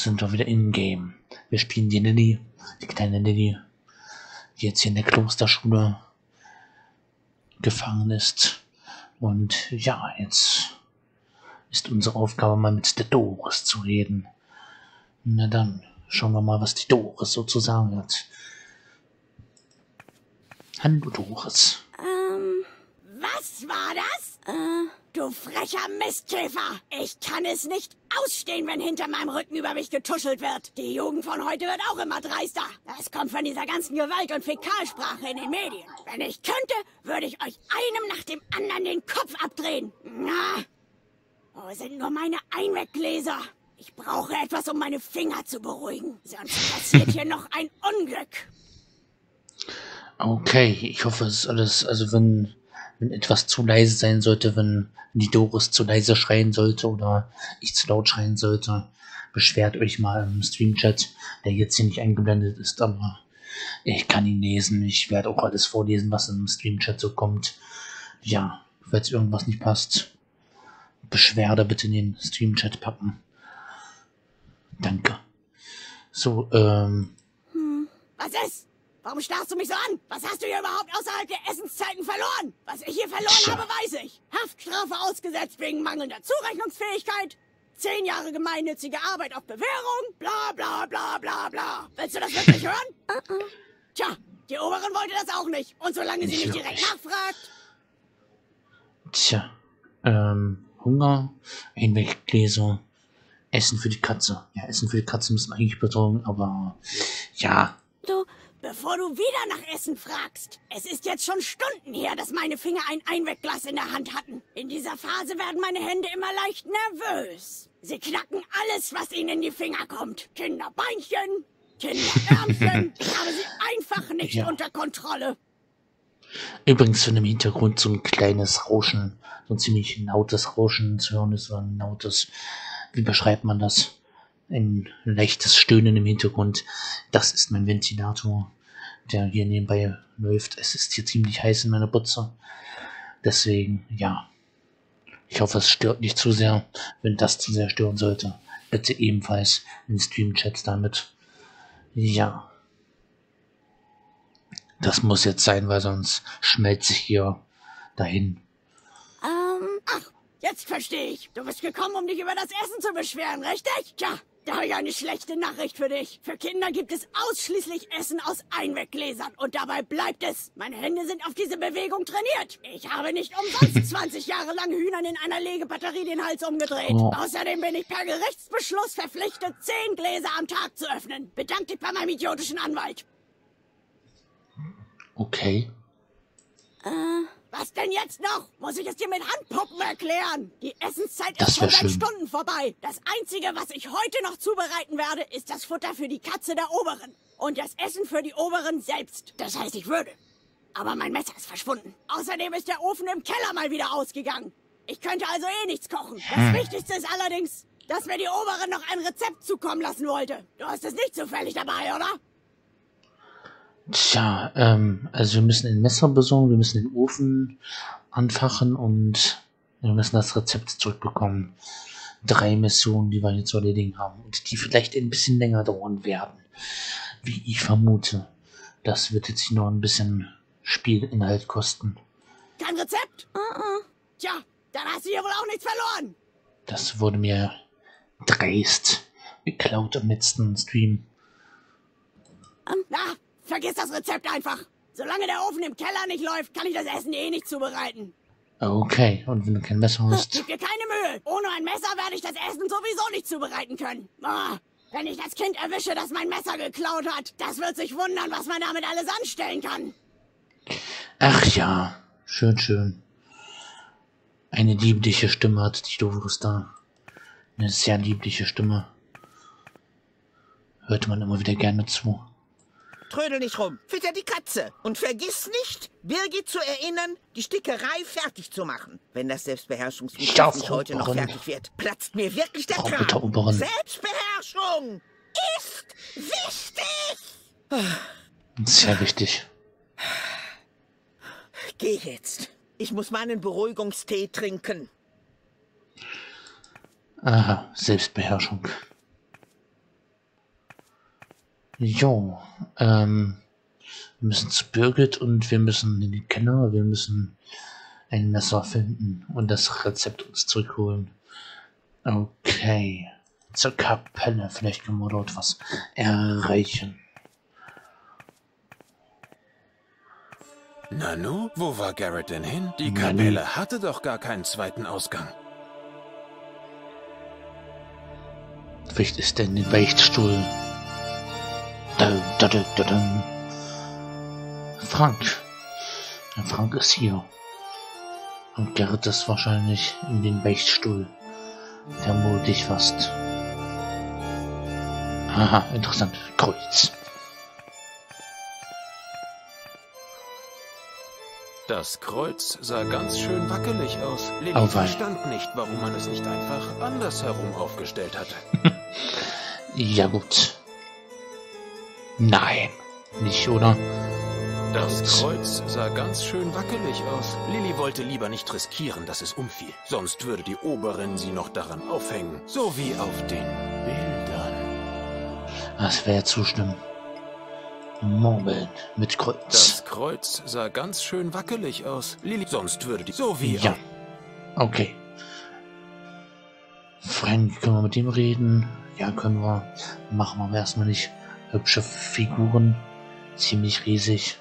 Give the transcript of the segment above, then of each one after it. sind wir wieder im Game. Wir spielen die Lilly, die kleine Lilly, die jetzt hier in der Klosterschule gefangen ist. Und ja, jetzt ist unsere Aufgabe, mal mit der Doris zu reden. Na dann, schauen wir mal, was die Doris so zu sagen hat. Hallo Doris. Was war das? Du frecher Mistkäfer! Ich kann es nicht ausstehen, wenn hinter meinem Rücken über mich getuschelt wird. Die Jugend von heute wird auch immer dreister. Das kommt von dieser ganzen Gewalt- und Fäkalsprache in den Medien. Wenn ich könnte, würde ich euch einem nach dem anderen den Kopf abdrehen. Na, wo sind nur meine Einweggläser? Ich brauche etwas, um meine Finger zu beruhigen. Sonst passiert hier noch ein Unglück. Okay, ich hoffe, es ist alles, also wenn etwas zu leise sein sollte, wenn die Doris zu leise schreien sollte oder ich zu laut schreien sollte, beschwert euch mal im Streamchat, der jetzt hier nicht eingeblendet ist, aber ich kann ihn lesen. Ich werde auch alles vorlesen, was im Streamchat so kommt. Ja, falls irgendwas nicht passt, Beschwerde bitte in den Streamchat packen. Danke. So, Was ist? Warum starrst du mich so an? Was hast du hier überhaupt außerhalb der Essenszeiten verloren? Was ich hier verloren habe, weiß ich. Haftstrafe ausgesetzt wegen mangelnder Zurechnungsfähigkeit, 10 Jahre gemeinnützige Arbeit auf Bewährung, bla bla bla bla bla. Willst du das wirklich hören? Tja, die Oberin wollte das auch nicht. Und solange sie nicht direkt nachfragt... Tja, Hunger, Einweggläser, Essen für die Katze. Ja, Essen für die Katze müssen eigentlich besorgen, aber... Ja... Bevor du wieder nach Essen fragst. Es ist jetzt schon Stunden her, dass meine Finger ein Einwegglas in der Hand hatten. In dieser Phase werden meine Hände immer leicht nervös. Sie knacken alles, was ihnen in die Finger kommt. Kinderbeinchen, Kinderärmchen. Ich habe sie einfach nicht unter Kontrolle. Übrigens, wenn im Hintergrund so ein kleines Rauschen, so ein ziemlich lautes Rauschen zu hören ist, so ein lautes, wie beschreibt man das? Ein leichtes Stöhnen im Hintergrund. Das ist mein Ventilator, der hier nebenbei läuft. Es ist hier ziemlich heiß in meiner Butze. Deswegen, ja. Ich hoffe, es stört nicht zu sehr. Wenn das zu sehr stören sollte, bitte ebenfalls in den Streamchats damit. Ja. Das muss jetzt sein, weil sonst schmelze ich hier dahin. Ach, jetzt verstehe ich. Du bist gekommen, um dich über das Essen zu beschweren, richtig? Tja. Da habe ich eine schlechte Nachricht für dich. Für Kinder gibt es ausschließlich Essen aus Einweggläsern. Und dabei bleibt es. Meine Hände sind auf diese Bewegung trainiert. Ich habe nicht umsonst 20 Jahre lang Hühnern in einer Legebatterie den Hals umgedreht. Oh. Außerdem bin ich per Gerichtsbeschluss verpflichtet, 10 Gläser am Tag zu öffnen. Bedank dich bei meinem idiotischen Anwalt. Okay. Was denn jetzt noch? Muss ich es dir mit Handpuppen erklären? Die Essenszeit ist schon seit Stunden vorbei. Das Einzige, was ich heute noch zubereiten werde, ist das Futter für die Katze der Oberin. Und das Essen für die Oberin selbst. Das heißt, ich würde. Aber mein Messer ist verschwunden. Außerdem ist der Ofen im Keller mal wieder ausgegangen. Ich könnte also eh nichts kochen. Das Wichtigste ist allerdings, dass mir die Oberin noch ein Rezept zukommen lassen wollte. Du hast es nicht zufällig dabei, oder? Tja, also wir müssen ein Messer besorgen, wir müssen den Ofen anfachen und wir müssen das Rezept zurückbekommen. 3 Missionen, die wir hier zu erledigen haben und die vielleicht ein bisschen länger dauern werden, wie ich vermute. Das wird jetzt hier noch ein bisschen Spielinhalt kosten. Kein Rezept? Tja, dann hast du hier wohl auch nichts verloren. Das wurde mir dreist geklaut im letzten Stream. Vergiss das Rezept einfach. Solange der Ofen im Keller nicht läuft, kann ich das Essen eh nicht zubereiten. Okay, und wenn du kein Messer hast... Gib dir keine Mühe. Ohne ein Messer werde ich das Essen sowieso nicht zubereiten können. Wenn ich das Kind erwische, das mein Messer geklaut hat, das wird sich wundern, was man damit alles anstellen kann. Ach ja, schön, schön. Eine liebliche Stimme hat die Doris da. Eine sehr liebliche Stimme. Hört man immer wieder gerne zu. Trödel nicht rum, fütter die Katze und vergiss nicht, Birgit zu erinnern, die Stickerei fertig zu machen. Wenn das Selbstbeherrschungsmittel nicht heute noch fertig wird, platzt mir wirklich der Kragen. Selbstbeherrschung ist wichtig! Sehr wichtig. Geh jetzt. Ich muss meinen Beruhigungstee trinken. Aha, Selbstbeherrschung. Jo, wir müssen zu Birgit und wir müssen in den Keller, wir müssen ein Messer finden und das Rezept uns zurückholen. Okay, zur Kapelle, vielleicht können wir dort was erreichen. Nanu, wo war Gerret denn hin? Die Kapelle hatte doch gar keinen zweiten Ausgang. Vielleicht ist er in den Beichtstuhl. Frank. Frank ist hier. Und Gerret ist wahrscheinlich in den Beichtstuhl. Vermute ich fast. Aha, interessant. Kreuz. Das Kreuz sah ganz schön wackelig aus. Lilly verstand nicht, warum man es nicht einfach andersherum aufgestellt hatte. Ja gut. Nein, nicht, oder? Das Kreuz sah ganz schön wackelig aus. Lilly wollte lieber nicht riskieren, dass es umfiel. Sonst würde die Oberin sie noch daran aufhängen. So wie auf den Bildern. Das wäre zu schlimm. Murmeln mit Kreuz. Das Kreuz sah ganz schön wackelig aus. Lilly, sonst würde die... So wie... Ja. Okay. Frank, können wir mit ihm reden? Ja, können wir. Machen wir aber erstmal nicht. Hübsche Figuren. Ziemlich riesig.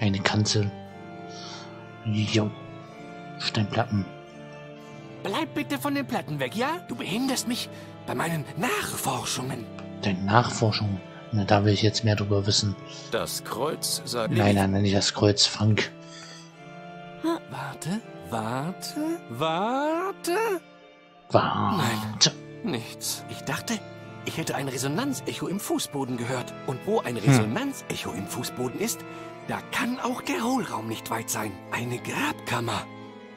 Eine Kanzel. Jo. Steinplatten. Bleib bitte von den Platten weg, ja? Du behinderst mich bei meinen Nachforschungen. Deine Nachforschungen? Na, da will ich jetzt mehr drüber wissen. Das Kreuz sagt... Nein, nicht das Kreuz, Frank. Warte. Nein, nichts. Ich dachte, ich hätte ein Resonanzecho im Fußboden gehört. Und wo ein Resonanzecho im Fußboden ist, da kann auch der Hohlraum nicht weit sein. Eine Grabkammer.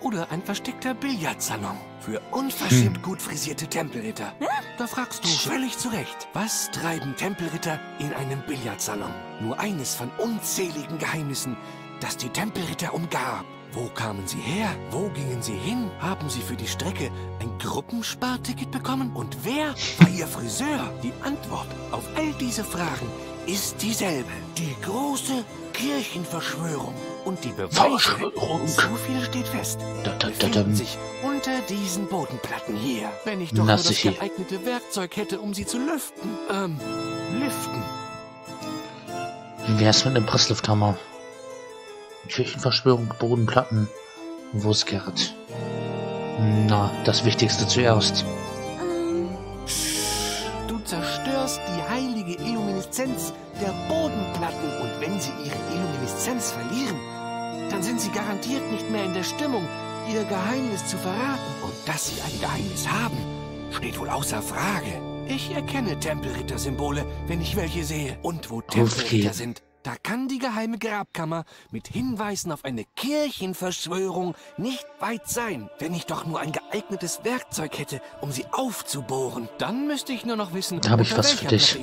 Oder ein versteckter Billardsalon für unverschämt gut frisierte Tempelritter. Da fragst du völlig zu Recht, was treiben Tempelritter in einem Billardsalon? Nur eines von unzähligen Geheimnissen, das die Tempelritter umgab. Wo kamen sie her? Wo gingen sie hin? Haben sie für die Strecke ein Gruppensparticket bekommen? Und wer war ihr Friseur? Die Antwort auf all diese Fragen ist dieselbe. Die große Kirchenverschwörung. Und die Beweisführung, so viel steht fest, befindet sich unter diesen Bodenplatten hier. Wenn ich doch nur das geeignete Werkzeug hätte, um sie zu lüften. Wie wär's mit einem Presslufthammer? Kirchenverschwörung, Bodenplatten. Wo ist Gerret? Na, das Wichtigste zuerst. Du zerstörst die heilige Illumineszenz der Bodenplatten. Und wenn sie ihre Illumineszenz verlieren, dann sind sie garantiert nicht mehr in der Stimmung, ihr Geheimnis zu verraten. Und dass sie ein Geheimnis haben, steht wohl außer Frage. Ich erkenne Tempelritter-Symbole, wenn ich welche sehe. Und wo Tempelritter sind, da kann die geheime Grabkammer mit Hinweisen auf eine Kirchenverschwörung nicht weit sein. Wenn ich doch nur ein geeignetes Werkzeug hätte, um sie aufzubohren, dann müsste ich nur noch wissen, da habe ich was für dich.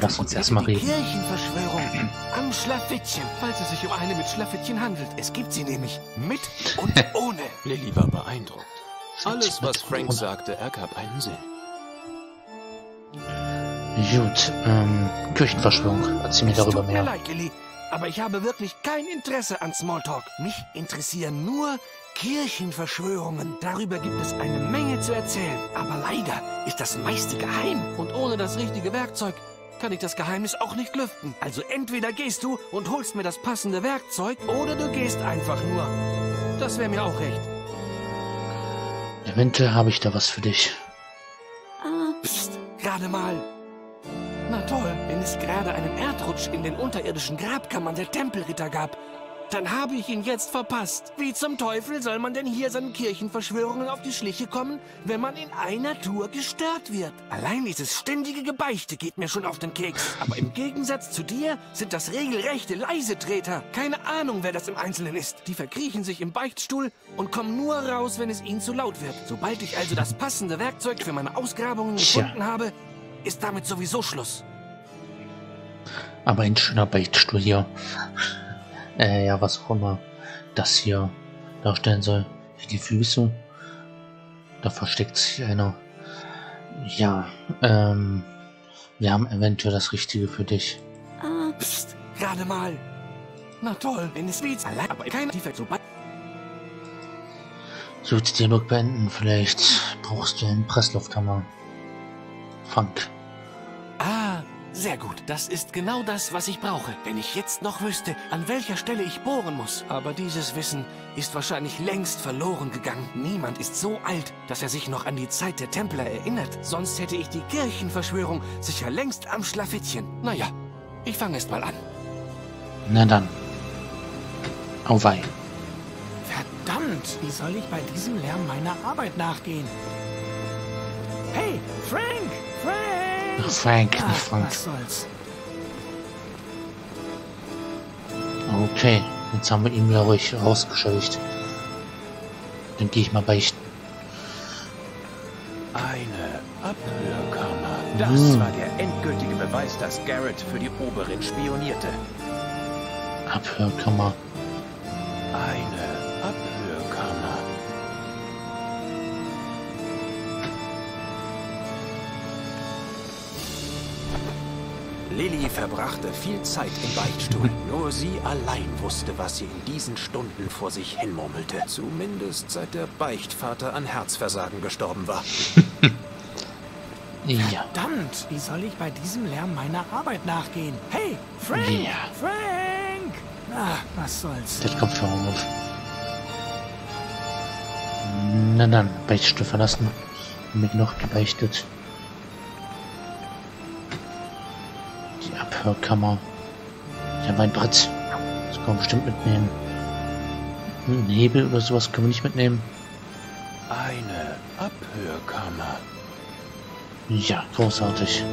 Lass uns erstmal reden. Kirchenverschwörung am Schlafittchen, falls es sich um eine mit Schlafittchen handelt. Es gibt sie nämlich mit und ohne. Lilly war beeindruckt. Alles, was Frank sagte, ergab einen Sinn. Gut, Kirchenverschwörung. Erzähl mir darüber mehr. Es tut mir leid, Lilly, aber ich habe wirklich kein Interesse an Smalltalk. Mich interessieren nur Kirchenverschwörungen. Darüber gibt es eine Menge zu erzählen. Aber leider ist das meiste geheim. Und ohne das richtige Werkzeug kann ich das Geheimnis auch nicht lüften. Also entweder gehst du und holst mir das passende Werkzeug, oder du gehst einfach nur. Das wäre mir auch recht. Eventuell habe ich da was für dich. Psst, gerade mal. Na toll, wenn es gerade einen Erdrutsch in den unterirdischen Grabkammern der Tempelritter gab, dann habe ich ihn jetzt verpasst. Wie zum Teufel soll man denn hier seinen Kirchenverschwörungen auf die Schliche kommen, wenn man in einer Tour gestört wird? Allein dieses ständige Gebeichte geht mir schon auf den Keks. Aber im Gegensatz zu dir sind das regelrechte Leisetreter. Keine Ahnung, wer das im Einzelnen ist. Die verkriechen sich im Beichtstuhl und kommen nur raus, wenn es ihnen zu laut wird. Sobald ich also das passende Werkzeug für meine Ausgrabungen gefunden habe, ist damit sowieso Schluss. Aber ein schöner Beichtstuhl hier. Ja, was auch immer das hier darstellen soll. Für die Füße. Da versteckt sich einer. Ja, Wir haben eventuell das Richtige für dich. Psst, gerade mal. Na toll, wenn es liegt, allein, aber kein Defekt so. So, den Dialog beenden. Vielleicht brauchst du einen Presslufthammer. Frank. Ah, sehr gut. Das ist genau das, was ich brauche. Wenn ich jetzt noch wüsste, an welcher Stelle ich bohren muss. Aber dieses Wissen ist wahrscheinlich längst verloren gegangen. Niemand ist so alt, dass er sich noch an die Zeit der Templer erinnert. Sonst hätte ich die Kirchenverschwörung sicher längst am Schlafittchen. Naja, ich fange erst mal an. Na dann. Auweih. Verdammt, wie soll ich bei diesem Lärm meiner Arbeit nachgehen? Hey, Frank! Frank! Ach, Frank, nicht Frank. Was soll's? Okay, jetzt haben wir ihn wieder ruhig rausgescheucht. Dann gehe ich mal beichten. Eine Abhörkammer. Das war der endgültige Beweis, dass Gerret für die Oberin spionierte. Abhörkammer. Eine Abhörkammer. Lilly verbrachte viel Zeit im Beichtstuhl. Nur sie allein wusste, was sie in diesen Stunden vor sich hinmurmelte. Zumindest seit der Beichtvater an Herzversagen gestorben war. Ja. Verdammt, wie soll ich bei diesem Lärm meiner Arbeit nachgehen? Hey, Frank! Yeah. Frank! Ach, was soll's? Das kommt für auf. Na dann, Beichtstuhl verlassen. Mit noch gebeichtet. Die Abhörkammer. Ich habe ein Brett. Das kann man bestimmt mitnehmen. Einen Hebel oder sowas können wir nicht mitnehmen. Eine Abhörkammer. Ja, großartig.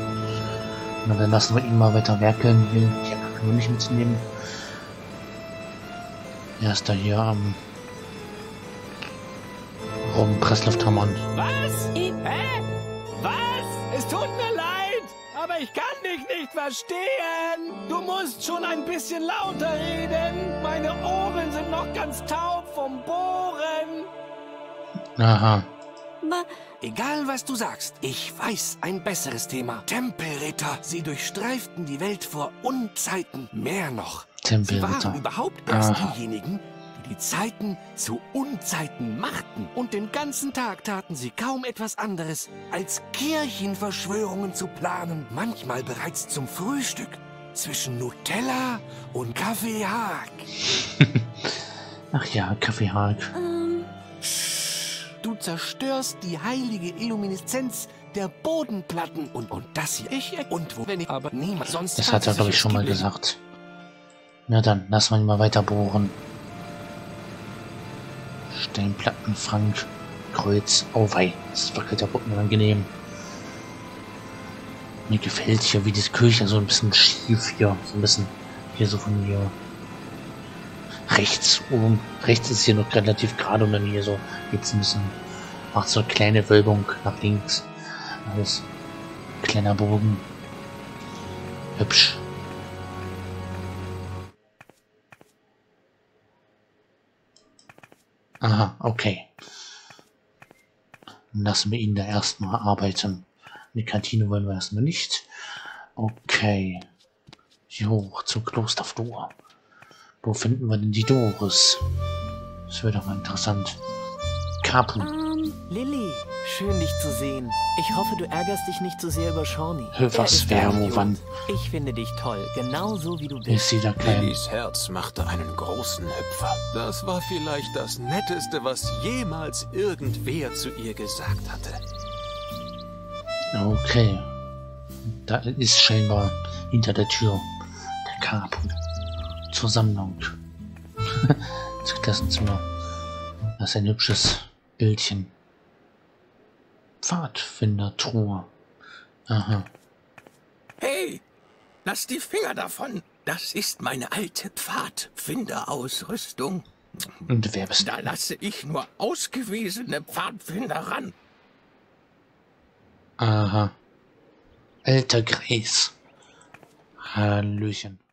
Na, dann lassen wir ihn mal weiter werkeln. Die Abhörkammer können wir nicht mitnehmen. Er ist da hier am Presslufthammer. Was? Hä? Was? Es tut mir leid, aber ich kann dich nicht verstehen. Du musst schon ein bisschen lauter reden. Meine Ohren sind noch ganz taub vom Bohren. Aha. Egal, was du sagst, ich weiß ein besseres Thema. Tempelritter, sie durchstreiften die Welt vor Unzeiten. Mehr noch, sie waren überhaupt erst diejenigen, die die Zeiten zu Unzeiten machten. Und den ganzen Tag taten sie kaum etwas anderes, als Kirchenverschwörungen zu planen. Manchmal bereits zum Frühstück, zwischen Nutella und Kaffee Haag. Ach ja, Kaffee Haag. Du zerstörst die heilige Illumineszenz der Bodenplatten und das hier. Aber niemand sonst. Das hat er, glaube ich, schon mal gesagt. Na dann, lass mal weiter bohren. Steinplatten, Frank, Kreuz, auwei. Das wackelt der Boden angenehm. Mir gefällt hier, wie diese Kirche so ein bisschen schief hier. So ein bisschen hier so von hier. Rechts oben. Rechts ist hier noch relativ gerade und dann hier so geht's ein bisschen. Macht so eine kleine Wölbung nach links. Alles. Kleiner Bogen. Hübsch. Aha, okay. Dann lassen wir ihn da erstmal arbeiten. Die Kantine wollen wir erstmal nicht. Okay. Hier hoch zur Klosterflur. Wo finden wir denn die Doris? Das wäre doch mal interessant. Kapu. Lilly, schön dich zu sehen. Ich hoffe, du ärgerst dich nicht so sehr über Shawnee. Was wäre, wo wann? Ich finde dich toll, genauso wie du bist. Lillys Herz machte einen großen Hüpfer. Das war vielleicht das Netteste, was jemals irgendwer zu ihr gesagt hatte. Okay. Da ist scheinbar hinter der Tür der Kapu. Zur Sammlung. Das Klassenzimmer. Das ist ein hübsches Bildchen. Pfadfindertruhe. Aha. Hey! Lass die Finger davon! Das ist meine alte Pfadfinderausrüstung. Und wer bist du? Da lasse ich nur ausgewiesene Pfadfinder ran. Aha. Alter Gräs. Hallöchen.